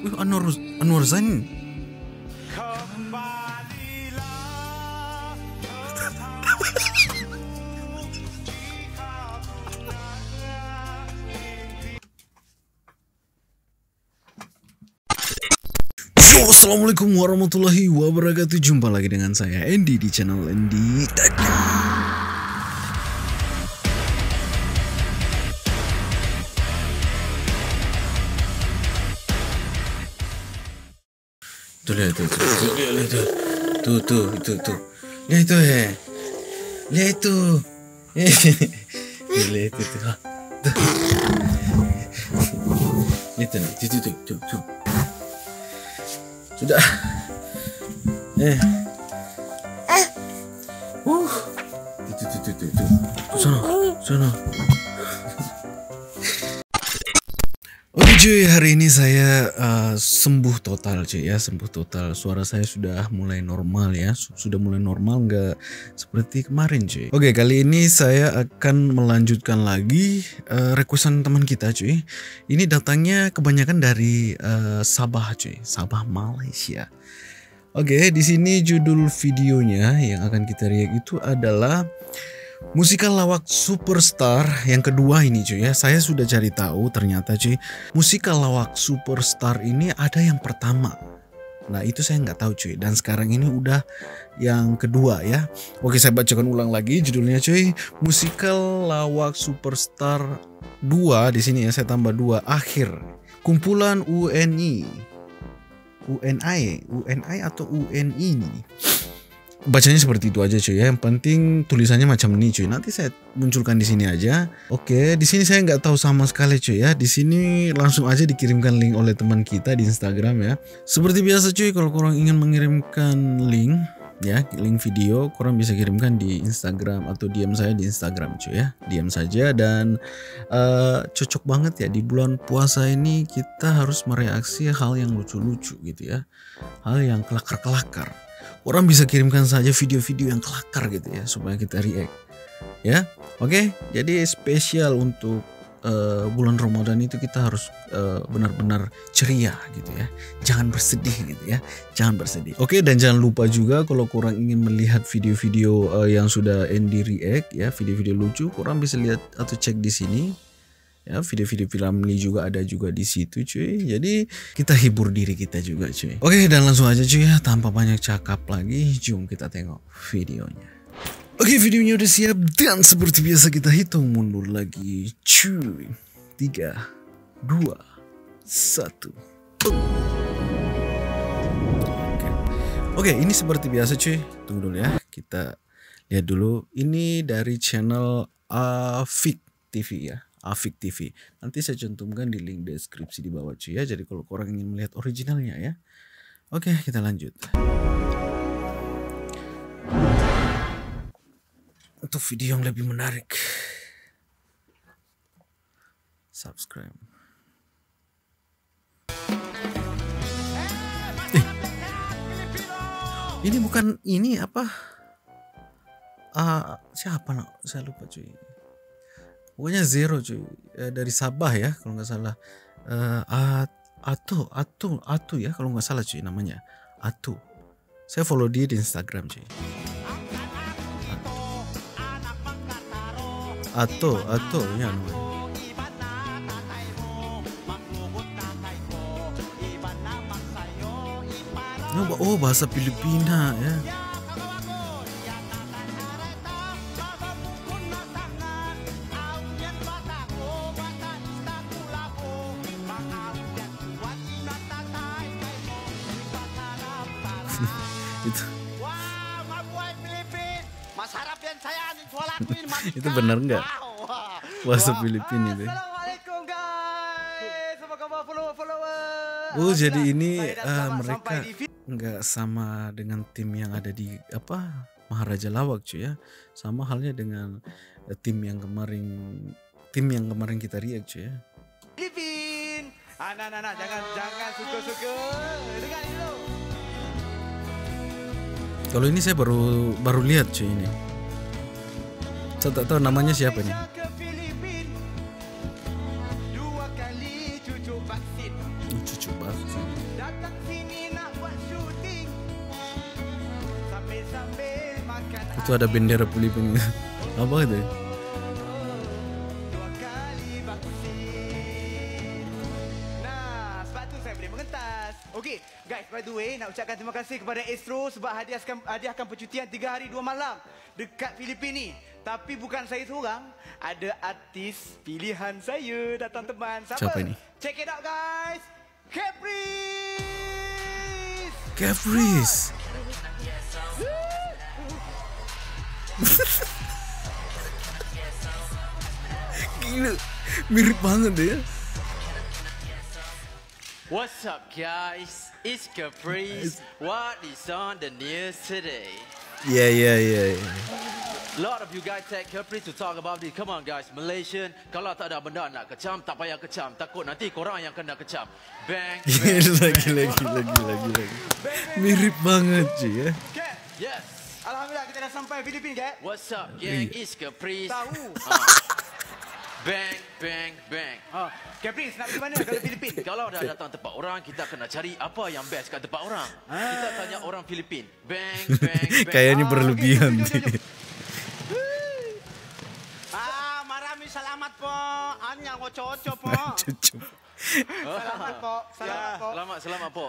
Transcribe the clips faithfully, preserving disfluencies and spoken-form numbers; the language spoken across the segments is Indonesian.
Wih, Anuar, Anuar Zain. Assalamualaikum warahmatullahi wabarakatuh. Jumpa lagi dengan saya Endhy di channel Endhy T K. Tuh lihat tuh, tuh lihat tuh, tuh tuh itu tuh, lihat tuh ya, lihat tuh, lihat tuh, lihat tuh, tuh tuh tuh tuh. Sudah. Eh. Eh. Uh. Itu itu itu itu. Sana, sana. Oke cuy, hari ini saya uh, sembuh total cuy ya, sembuh total. Suara saya sudah mulai normal ya, sudah mulai normal, nggak seperti kemarin cuy. Oke, kali ini saya akan melanjutkan lagi uh, requestan teman kita cuy. Ini datangnya kebanyakan dari uh, Sabah cuy, Sabah Malaysia. Oke, di sini judul videonya yang akan kita react itu adalah Musikal Lawak Superstar yang kedua ini cuy ya. Saya sudah cari tahu ternyata cuy, Musikal Lawak Superstar ini ada yang pertama. Nah itu saya nggak tahu cuy, dan sekarang ini udah yang kedua ya. Oke, saya bacakan ulang lagi judulnya cuy, Musikal Lawak Superstar dua. Di sini ya saya tambah dua, akhir kumpulan U N I U N I U N I atau U N I nih. Bacanya seperti itu aja cuy ya. Yang penting tulisannya macam ini cuy. Nanti saya munculkan di sini aja. Oke, di sini saya nggak tahu sama sekali cuy ya. Di sini langsung aja dikirimkan link oleh teman kita di Instagram ya. Seperti biasa cuy, kalau kurang ingin mengirimkan link ya, link video, kurang bisa kirimkan di Instagram atau D M saya di Instagram cuy ya. D M saja, dan uh, cocok banget ya di bulan puasa ini kita harus mereaksi hal yang lucu-lucu gitu ya. Hal yang kelakar-kelakar. Orang bisa kirimkan saja video-video yang kelakar gitu ya, supaya kita react ya. Oke, jadi spesial untuk uh, bulan Ramadan itu kita harus benar-benar uh, ceria gitu ya, jangan bersedih gitu ya, jangan bersedih. Oke, dan jangan lupa juga kalau kurang ingin melihat video-video uh, yang sudah Endhy react ya, video-video lucu, kurang bisa lihat atau cek di sini. Ya, video-video film ini juga ada juga di situ cuy. Jadi kita hibur diri kita juga cuy. Oke, dan langsung aja cuy ya, tanpa banyak cakap lagi, jom kita tengok videonya. Oke, videonya udah siap, dan seperti biasa kita hitung mundur lagi cuy. Tiga dua satu. Oke. Oke, ini seperti biasa cuy, tunggu dulu ya, kita lihat dulu. Ini dari channel Afik T V ya, Afik T V. Nanti saya cantumkan di link deskripsi di bawah cuy ya. Jadi kalau orang ingin melihat originalnya ya. Oke, kita lanjut. Untuk video yang lebih menarik, subscribe. Eh. Ini bukan ini apa? Uh, siapa nak? Saya lupa cuy. Pokoknya zero cuy, e, dari Sabah ya kalau nggak salah. e, Atu, Atu, Atu ya kalau nggak salah cuy namanya, Atu. Saya follow dia di Instagram cuy. Atu, Atu ya namanya. Oh, bahasa Filipina ya. Itu benar nggak? Bahasa Filipina itu. Assalamualaikum guys, apa kabar follower follower? Oh, jadi ini uh, mereka nggak sama dengan tim yang ada di apa Maharaja Lawak cuy ya. Sama halnya dengan uh, tim yang kemarin tim yang kemarin kita react cuy ya. Filipin, anak anak jangan jangan suka-suka. Dengar dulu. Kalau ini saya baru baru lihat cuy ini. Saya tak tahu namanya siapa nih. cucu bangsa. Datang sini nak buat syuting, sambil-sambil makan. Itu ada bendera Filipina. Apa itu? By the way, nak ucapkan terima kasih kepada Astro sebab hadiahkan hadiahkan percutian tiga hari dua malam dekat Filipina ni. Tapi bukan saya seorang, ada artis pilihan saya datang teman. Siapa? Siapa ni? Check it out guys. Caprice. Caprice. Gila, mirip banget dia. What's up guys? It's Caprice. What is on the news today? Yeah, yeah, yeah, yeah. Lot of you guys take Caprice to talk about it. Come on guys, Malaysian. Kalau tak ada benda nak kecam, tak payah kecam. Takut nanti korang yang kena kecam. Bang, bang, bang. Gila, gila, gila, gila. Mirip banget je ya. Okay, yes. Alhamdulillah kita dah sampai Filipina, guys. What's up, gang? It's Caprice. Tahu. Bang, bang, bang. Ha, Caprice nak pergi mana kalau Filipin? Kalau dah datang tempat orang, kita kena cari apa yang best kat tempat orang. Kita tanya orang Filipin. Bang, bang, bang. Kayaknya berlebihan. Ah, marami selamat po. Anya ngococok po. Selamat po. Selamat po. Selamat, selamat po.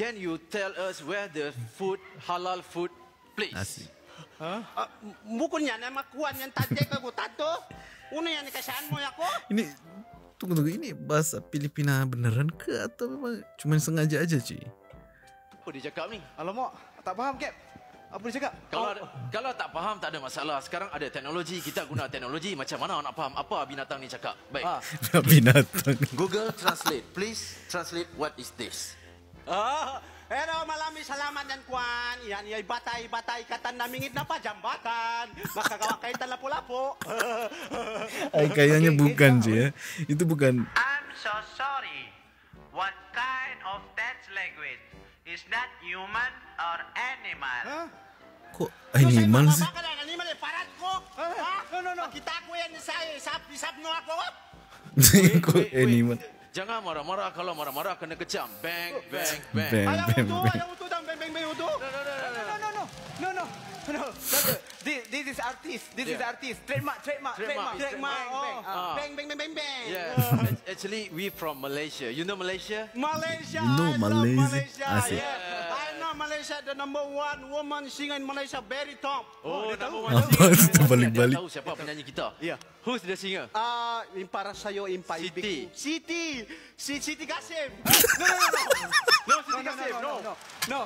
Can you tell us where the food, halal food place? Bukunya nama kuan yang tajek aku tato. Ini tunggu-tunggu, ini bahasa Filipina beneran ke atau memang cuma sengaja aja cuy? Apa dia cakap ni? Alamak, tak faham Cap. Apa dia cakap? Kalau, oh. kalau tak faham tak ada masalah. Sekarang ada teknologi, kita guna teknologi. Macam mana nak faham apa binatang ni cakap? Baik. Ha. Binatang. Google Translate, please translate what is this. Ah, hello malami salamat dan kuan. Yan yai batay batay katan namingit na pa jambatan. Maka gawa kaitan lapo-lapo. Ay kayaknya okay, bukan sih ya. Itu bukan. I'm so sorry. What kind of that language is that human or animal? Huh? Kok animal sih? Animal eh parat ko. Ha? No no no. Kita ko yan saya sap-sap no ako. Kok animal. Jangan marah-marah, kalau marah-marah kena kecam. Bang, bang, bang. Ada utuh, ada utuh, bang, bang, bang, utuh. No, no, no, no, no, no, no, no, no, no. This, this is artist, this is artist. Trademark, trademark, trademark, trademark. Bang, bang, bang, bang, bang. Yeah, actually we from Malaysia. You know Malaysia? Malaysia. You know Malaysia. Yeah. I know Malaysia, the number one woman singer in Malaysia, very top. Oh, number one. Apa itu balik-balik? Tahu siapa penyanyi kita? Yeah. Who's the singer? Ah, uh, impara sayo impa ibig. Siti. Siti. Siti Kasim. No, no, no. No, Siti Kasim. No. No,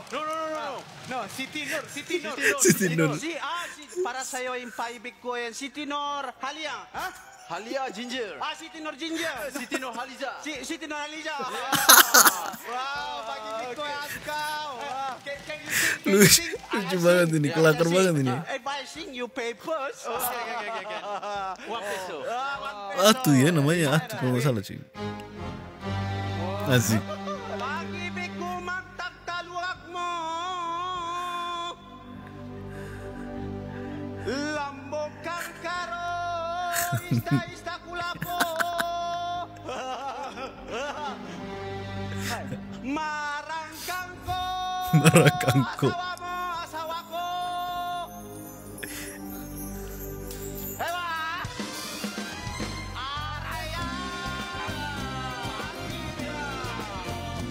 no, no, no. No, Siti Nur. Siti Nur. Siti Nur. Si ah, para sayo impa ibig ko yan. Siti Nur Halia. Ha? Halia Ginger. Ah, Siti Nur Ginger. Siti Nur Haliza. Si Siti Nur Haliza. Wow, bagi ko yan kau. Lucu banget ini, kelakar banget ini. I buy sing you pay first. Atu ya namanya, atu kalau salah sih. Asik. Marakangku.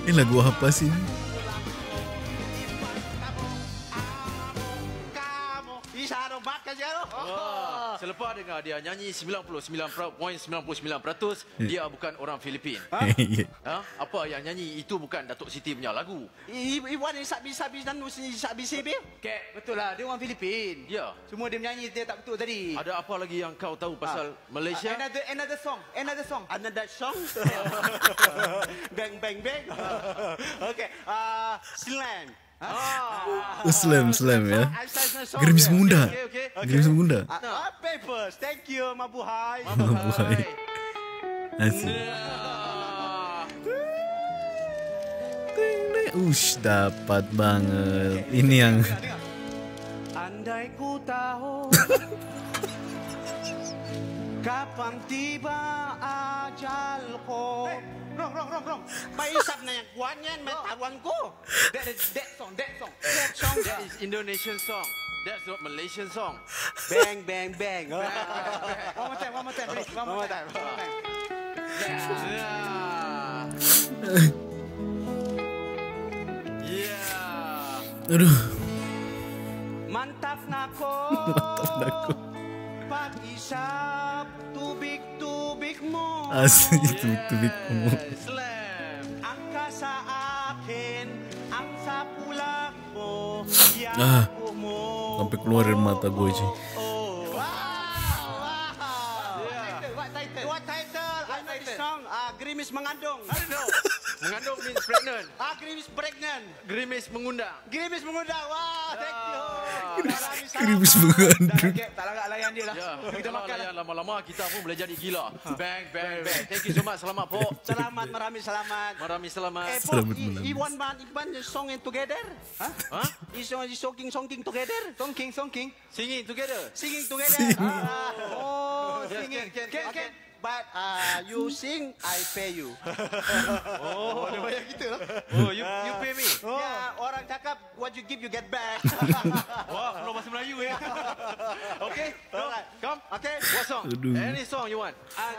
Ini lagu apa sih? Selepas dengar dia nyanyi sembilan puluh sembilan perpuluhan sembilan puluh sembilan peratus dia bukan orang Filipin. Ha? Apa yang nyanyi itu bukan Datuk Siti punya lagu. Iwan ni sabi-sabi dan sabi-sabi. Okey, betul lah dia orang Filipin. Ya. Cuma dia menyanyi dia tak betul tadi. Ada apa lagi yang kau tahu pasal Malaysia? Another another song, another song, another song. Bang bang bang. Okey, ah slang. Islam, Islam ya. Gerimis Bunda, Gerimis Bunda. Papers, thank you, mabuhay. Mabuhay. Asik. Ush, dapat banget. Ini yang. Andai ku tahu, kapan tiba ajalku. Rong, rong, rong, rong. Paisa Harap na yang kuanyan mataruan ko. That is that song, that song, that song. That is Indonesian song. That's not Malaysian song. Bang, bang, bang. One more time, one more time, please. One more time. Yeah. Aduh. Mantap nako. Mantap nako. Pagi Sabtu big tubikmu. Asli tubikmu. Angkasa akin, angsa pulangmu. Ah. Sampai keluar dari mata gue sih. What title? What title? I know this song. Ah, Gerimis mengandung. I don't know. Mengandung means pregnant. Ah, Gerimis pregnant. Gerimis mengundang. Gerimis mengundang. Wah, thank you. Gerimis mengandung. Tak lagak layan dia lah. Kita makan lama-lama kita pun boleh jadi gila. Bang, bang, bang. Thank you so much. Selamat, Pok. Selamat, merami selamat. Merami selamat. Eh, Pok, Iwan Man, Iwan song and together. Hah? Isong, isongking, songking together. Songking, songking. Singing together. Singing together. Oh, singing. Can, can, can. But uh, you sing, I pay you. Oh, ada banyak gitu lah. Oh, you you pay me. Ya, orang cakap what you give you get back. Wah, kalau bahasa Melayu ya. Okay, come. Okay, what song? Any song you want? Come on,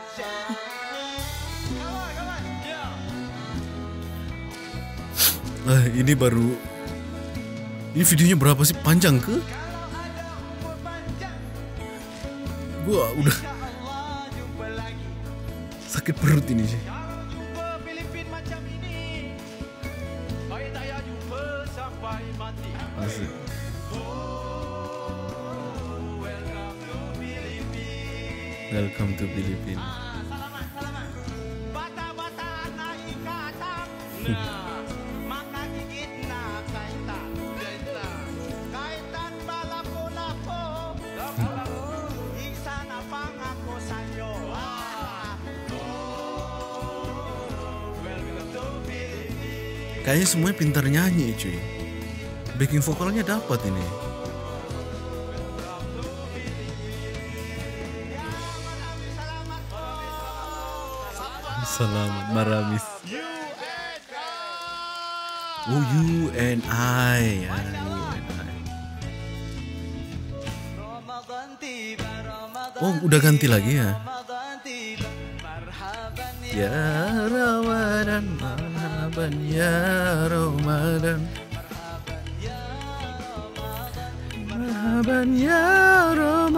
come on. Yeah. Ah, ini baru. Ini videonya berapa sih? Panjang ke? Gua udah. Sakit perut ini sih. Kalau jumpa Filipin macam ini, baik tak payah jumpa sampai mati. Asik. Oh, welcome to Filipin. Welcome to Filipin. Ah, selamat, selamat. Bata-bata naik ke atas. Nah, maka gigit nak kaitan. Kaitan. Kaitan balapo-lapo. Lapo-lapo. Iksan apa ngaku sayo. Kayaknya semuanya pintar nyanyi cuy. Backing vokalnya dapat ini. Selamat Maramis. Oh, you and I. You and I. Oh, udah ganti lagi ya. Ya Ramadan, marhaban ya Ramadan, marhaban ya Ramadan,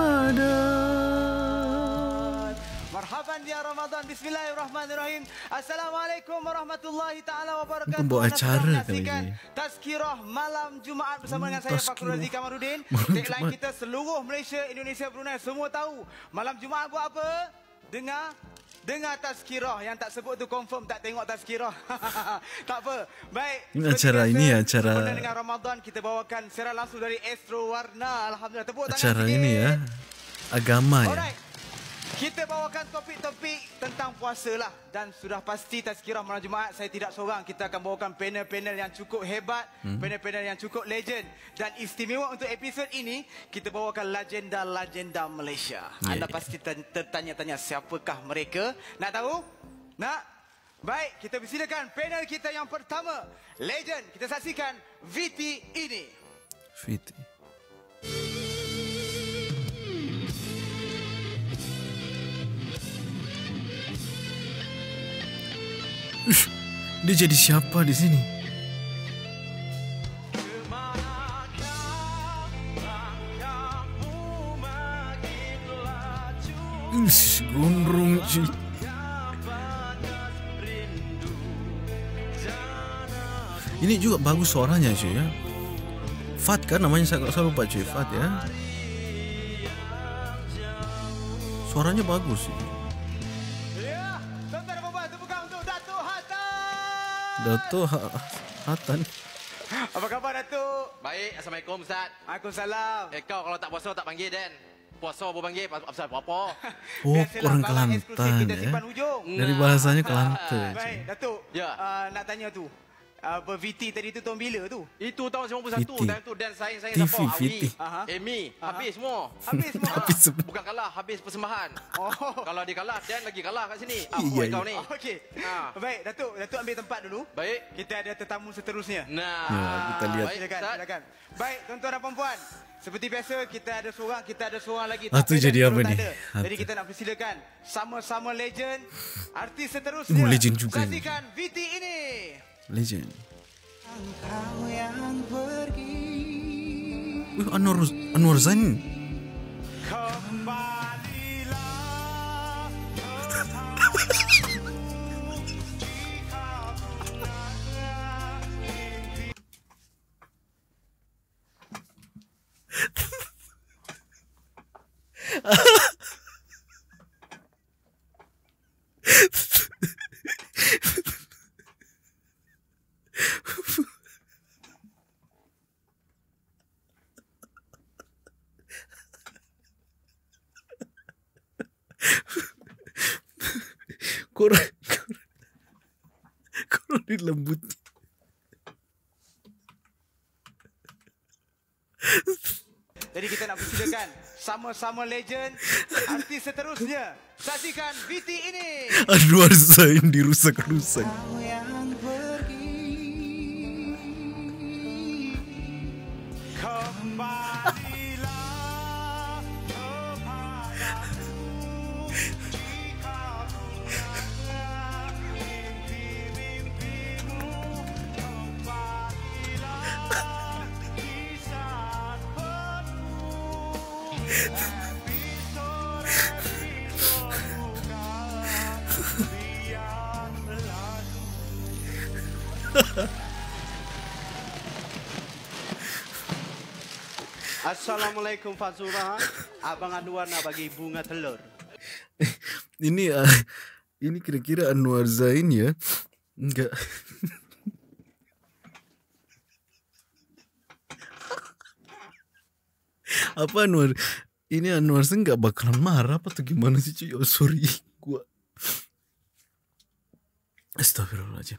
marhaban ya Ramadan. Bismillahirrahmanirrahim. Assalamualaikum warahmatullahi taala wabarakatuh. Pembawa acara kali ini. Tazkirah Malam Jumaat bersama dengan saya Pak Nurzika Marudin. Tagline kita seluruh Malaysia, Indonesia, Brunei semua tahu. Malam Jumaat buat apa? Dengar. Dengar tazkirah, yang tak sebut tu confirm tak tengok tazkirah. Tak apa. Baik. Acara ini ya, acara dengan Ramadan kita bawakan secara langsung dari Astro Warna. Alhamdulillah. Tepuk tangan. Acara ini ya. Agama ya. Alright. Kita bawakan topik-topik tentang puasa lah. Dan sudah pasti Tazkirah Malam Jumaat saya tidak seorang. Kita akan bawakan panel-panel yang cukup hebat. Hmm. Panel-panel yang cukup legend. Dan istimewa untuk episod ini, kita bawakan legenda-legenda Malaysia. Yeah. Anda pasti tertanya-tanya siapakah mereka. Nak tahu? Nak? Baik, kita persilakan panel kita yang pertama. Legend, kita saksikan V T ini. V T. Dia jadi siapa di sini? Ush, gondrong sih. Ini juga bagus suaranya sih ya. Fat kan namanya, saya nggak lupa cuy, Fat ya. Suaranya bagus sih. Dato' Atan. Apa khabar Dato'? Baik, Assalamualaikum Ustaz. Waalaikumsalam. Eh kau kalau tak puasa tak panggil Dan. Puasa baru panggil pasal apa-apa. Oh, orang Kelantan ya. Dari bahasanya Kelantan. Baik, Dato'. Ya. Uh, nak tanya tu. Apa V T tadi tu tahun bila tu? Itu tahun sembilan puluh satu. Time tu dan sains-sains apa Awi, Amy, habis semua. Habis semua. Bukan kalah, habis persembahan. Oh. Kalau dia kalah, Dan lagi kalah kat sini. Apa kau ni? Okey. Baik, Datuk, Datuk ambil tempat dulu. Baik. Kita ada tetamu seterusnya. Nah, kita lihat. Silakan, silakan. Baik, tuan-tuan dan puan-puan. Seperti biasa, kita ada seorang, kita ada seorang lagi. Itu jadi apa ni? Jadi kita nak persilakan sama-sama legend, artis seterusnya. Saksikan V T ini. Legend. Wih, Anuar, Anuar Zain. Kurang, kurang, kurang dilembut. Jadi kita nak persilakan sama-sama legend, artis seterusnya. Saksikan V T ini. Anuar Zain dirusak-rusak. Assalamualaikum Fazura, Abang Anuar nak bagi bunga telur. Ini uh, ini kira-kira Anuar Zain ya? Enggak. Apa Anuar? Ini Anuar Zain enggak bakalan marah apa tuh gimana sih cuy? Oh sorry, gua. Astagfirullahaladzim.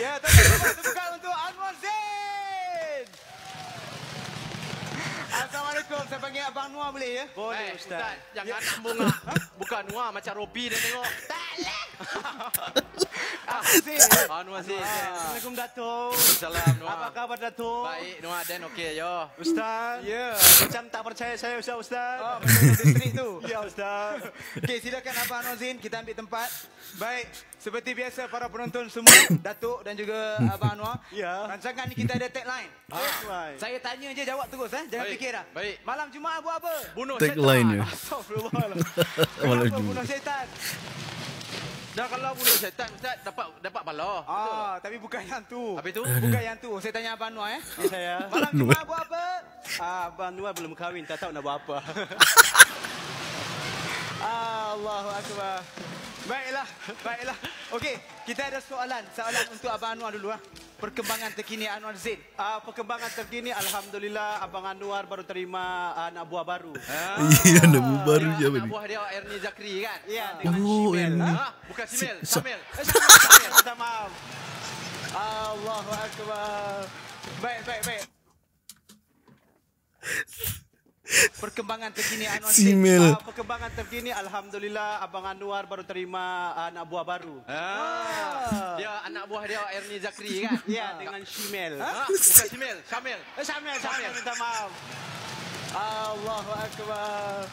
Ya, teman-teman, tepukan untuk Anuar Zain. Assalamualaikum, saya panggil Abang Nuar boleh ya? Boleh, hey, Ustaz. Ustaz. Jangan nak bunga. Ha? Bukan Nuar, macam Robi dah tengok. Taklah. Aziz. Anuar Zain. Assalamualaikum, Datuk. Salam, Nuar. Apa khabar, Datuk? Baik, Nuar. Dan okey, yo. Ustaz. Ya. Yeah. Macam tak percaya saya, Ustaz. Ustaz. Oh, macam distrik tu. Ya, Ustaz. Okey, silakan Abang Anuar Zain. Kita ambil tempat. Baik. Seperti biasa para penonton semua, Datuk dan juga Abang Anuar. Ya. Rancangan ni kita ada tagline. Ha. Tagline. Saya tanya je jawab terus eh. Jangan baik, fikir dah. Baik. Malam Jumaat buat apa? Bunuh setan. Tagline dia. Astagfirullahalazim. Malam Jumaat bunuh setan. Dah kalau bunuh setan Ustaz dapat dapat bala. Ah, tapi bukan yang tu. Habis tu? Bukan yang tu. Saya tanya Abang Anuar eh. Ya, saya. Malam Jumaat buat apa? Ah, Abang Anuar belum kahwin, tak tahu nak buat apa. Ah, Allahu akbar. Baiklah, baiklah. Okey, kita ada soalan. Soalan untuk Abang Anuar dulu. Ah. Perkembangan terkini Anuar Zain. Ah, perkembangan terkini alhamdulillah Abang Anuar baru terima anak buah baru. Ah. Ya, anak buah baru dia. Anak buah dia Ernie Zakri kan? Ya, dengan Syamil. Bukan Syamil, Syamil. Syamil, minta maaf. Allahu akbar. Baik, baik, baik. Perkembangan terkini Anuar Zain. Uh, perkembangan terkini alhamdulillah Abang Anuar baru terima uh, anak buah baru. Ah. Dia anak buah dia Ernie Zakri kan? Ya, dengan Syamil. Ha? Bukan Syamil, Syamil. Eh Syamil, Syamil minta maaf. Allahu akbar.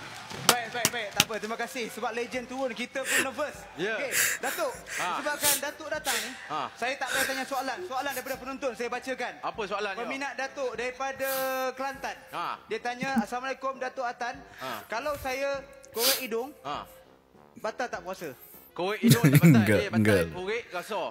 Baik, baik, baik. Tak apa, terima kasih sebab legend turun kita pun nervous. Yeah. Okey, Datuk. Ha. Sebabkan Datuk datang ni, ha, saya tak payah tanya soalan. Soalan daripada penonton saya bacakan. Apa soalan dia? Peminat yo? Datuk daripada Kelantan. Ha. Dia tanya, "Assalamualaikum Datuk Atan. Ha. Kalau saya korek hidung, ha, batal tak puasa?" Korek hidung tak batal. Enggak, eh, batal korek rasa.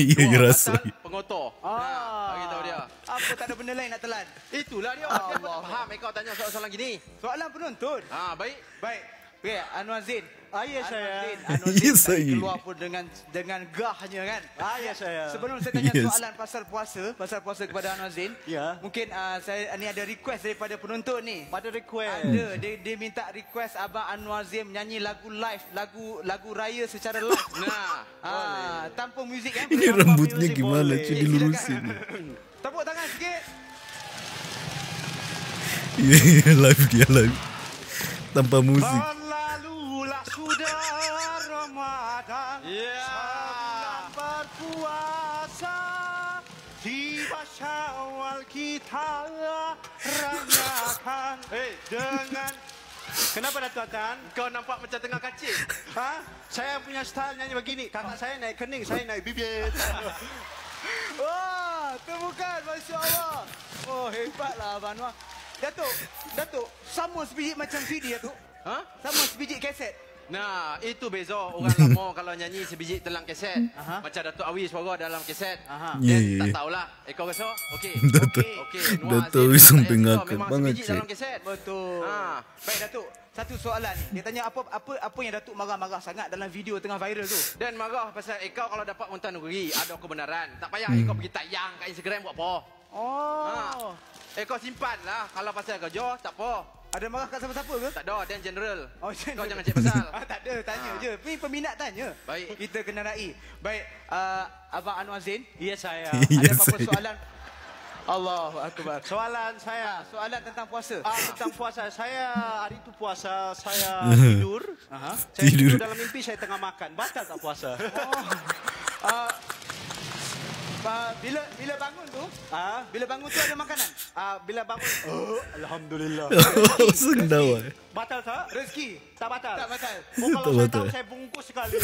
Ya, rasa. Pengotor. Ah, bagi tahu dia. Apa tak ada benda lain nak telan. Itulah dia. Dia pun tak faham eh kau tanya soalan-soalan gini. Soalan penuntut. Ah, baik. Baik. Okey, Anuar Zain. Ah, iya saya. Anuar Zain tadi keluar pun dengan dengan gahnya kan. Ah, iya saya. Sebelum saya tanya yes. soalan pasal puasa, pasal puasa kepada Anuar Zain. Yeah. Mungkin uh, saya ni ada request daripada penonton ni. Ada request. Ada. Dia, dia minta request Abang Anuar Zain menyanyi lagu live, lagu lagu raya secara live. Nah. Ah, tanpa muzik kan. Ini rambutnya gimana cuy dilurusin. Tepuk tangan sikit. Iya, live dia live. Tanpa muzik. Sudah Ramadan, yeah. Salam berpuasa, tiba Syawal kita rayakan hey. Dengan kenapa Datuk Atan? Kau nampak macam tengah kacik. Ha? Saya punya style nyanyi begini. Kakak saya naik kening, saya naik bibir. Wah, temukan, Masya Allah. Oh, hebatlah Abang Anuar. Datuk, Datuk, sama sebiji macam C D Datuk. Ha? Sama sebiji kaset. Nah, itu beza orang lama kalau nyanyi sebiji telang keset. Aha. Macam Dato' Awis suara dalam keset. Aha. Yeah, yeah, tak tahulah. Eh kau rasa? Okey. Okey, okey. Dato' Awis sampai ngakak banget. Betul. Ha, baik Datuk. Satu soalan ni. Dia tanya apa apa apa yang Datuk marah-marah sangat dalam video tengah viral tu. Dan marah pasal ekau kalau dapat untan negeri, ada kebenaran. Tak payah hmm. ekau pergi tayang kat Instagram buat apa. Oh. Ha. Ekau simpanlah kalau pasal kerja tak apa. Ada marah kat siapa-siapa ke? Tak ada, dan general. Oh, general. Kau jangan cek pasal. Ah, tak ada, tanya ha. je. Ni peminat tanya. Baik. Kita kena rai. Baik, uh, Abang Anuar Zain. Ya, saya. Ada apa-apa yes, soalan? Allahu Akbar. Soalan saya. Ha, soalan tentang puasa. Ah, tentang puasa. Saya hari itu puasa, saya tidur. Aha. Saya tidur. tidur dalam mimpi saya tengah makan. Batal tak puasa? Oh. Uh, Uh, bila bila bangun tu, ah uh, bila bangun tu ada makanan. Ah uh, bila bangun, oh, alhamdulillah. Sendawa. Batal tak? Rezeki tak batal. Tak batal. Oh, kalau tak saya batal. Tahu saya bungkus sekali.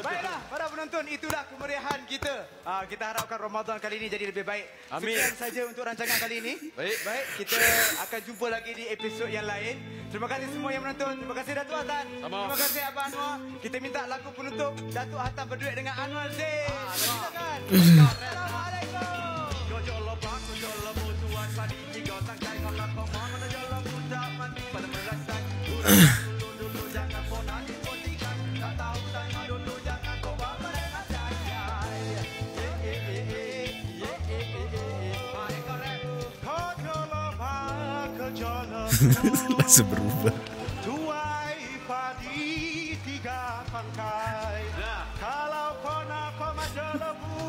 Baiklah para penonton, itulah kemeriahan kita. Uh, kita harapkan Ramadan kali ini jadi lebih baik. Amin. Sekian saja untuk rancangan kali ini. Baik, baik. Kita akan jumpa lagi di episod yang lain. Terima kasih semua yang menonton. Terima kasih Datuk Atan. Terima kasih Abang Anuar. Kita minta lagu penutup Datuk Atan berduet dengan Anuar Zain. Silakan. Assalamualaikum. Masih berubah. Tuai padi tiga pangkai. Kalau kau nak kau macam lebu,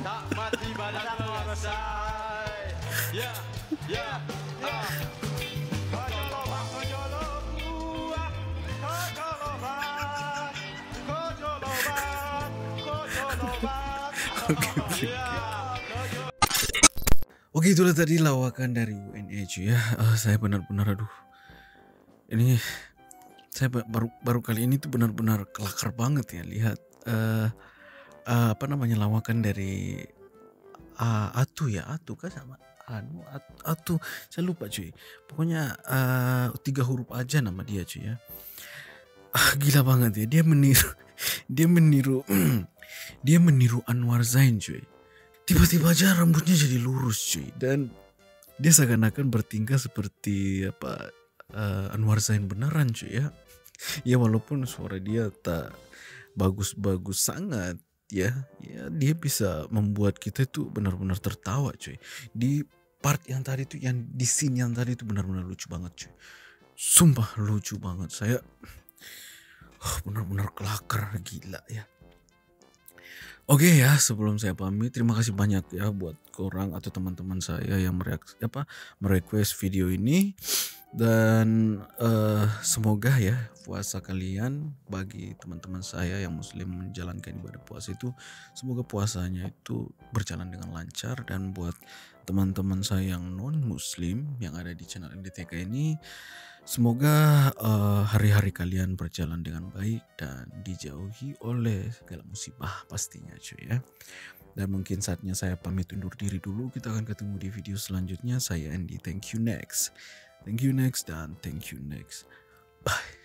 tak mati badan terasai. Ya, ya, ya. Kau jolobak, kau jolobak, kau jolobak, kau jolobak, kau jolobak. Oke, itulah tadi lawakan dari U N H ya. Uh, saya benar-benar aduh. Ini saya baru baru kali ini tuh benar-benar kelakar banget ya lihat uh, uh, apa namanya lawakan dari uh, Atu ya, Atu kan sama Anu Atu. Saya lupa cuy. Pokoknya uh, tiga huruf aja nama dia cuy ya. Uh, gila banget ya. Dia meniru dia meniru dia meniru Anuar Zain cuy. Tiba-tiba aja rambutnya jadi lurus cuy, dan dia seakan-akan bertingkah seperti apa uh, Anuar Zain beneran cuy ya. Ya walaupun suara dia tak bagus-bagus sangat ya, ya dia bisa membuat kita tuh benar-benar tertawa cuy. Di part yang tadi tuh, yang di scene yang tadi tuh benar-benar lucu banget cuy. Sumpah lucu banget, saya oh, benar-benar kelakar gila ya. Oke okay ya, sebelum saya pamit, terima kasih banyak ya buat korang atau teman-teman saya yang mereaksi, apa, merequest video ini. Dan uh, semoga ya puasa kalian, bagi teman-teman saya yang muslim menjalankan ibadah puasa itu, semoga puasanya itu berjalan dengan lancar. Dan buat teman-teman saya yang non-muslim yang ada di channel Endhy T K ini, semoga hari-hari uh, kalian berjalan dengan baik dan dijauhi oleh segala musibah pastinya cuy ya. Dan mungkin saatnya saya pamit undur diri dulu. Kita akan ketemu di video selanjutnya. Saya Endhy, thank you next. Thank you next dan thank you next. Bye.